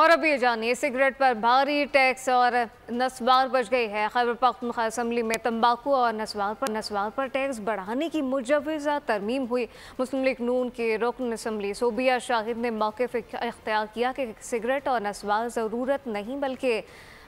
और अब ये जानिए, सिगरेट पर भारी टैक्स और नस्वार बच गई है। खैबर पख्तूनख्वा असेंबली में तंबाकू और नस्वार पर टैक्स बढ़ाने की मुजवजा तरमीम हुई। मुस्लिम लीग नून के रुकन असेंबली सोबिया शाहिद ने मौक़िफ़ इख्तियार किया कि सिगरेट और नस्वार ज़रूरत नहीं बल्कि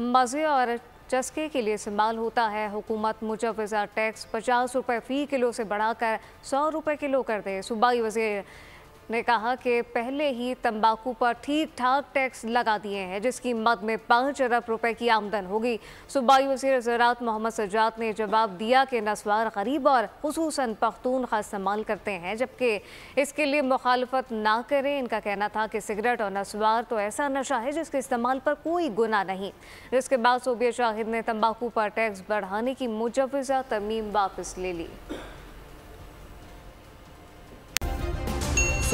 मज़े और चस्के के लिए इस्तेमाल होता है। हुकूमत मुजवजा टैक्स 50 रुपये फ़ी किलो से बढ़ाकर 100 रुपये किलो कर दे। सूबाई वज़ीर ने कहा कि पहले ही तंबाकू पर ठीक ठाक टैक्स लगा दिए हैं, जिसकी मद में 5 अरब रुपए की आमदन होगी। सूबाई वज़ीर ज़राअत मोहम्मद सज्जाद ने जवाब दिया कि नस्वार गरीब और ख़ुसूसन पख्तूनख्वा इस्तेमाल करते हैं, जबकि इसके लिए मुखालफत ना करें। इनका कहना था कि सिगरेट और नस्वार तो ऐसा नशा है जिसके इस्तेमाल पर कोई गुनाह नहीं। जिसके बाद सोबिया शाहिद ने तंबाकू पर टैक्स बढ़ाने की मुजवजा तरमीम वापस ले ली।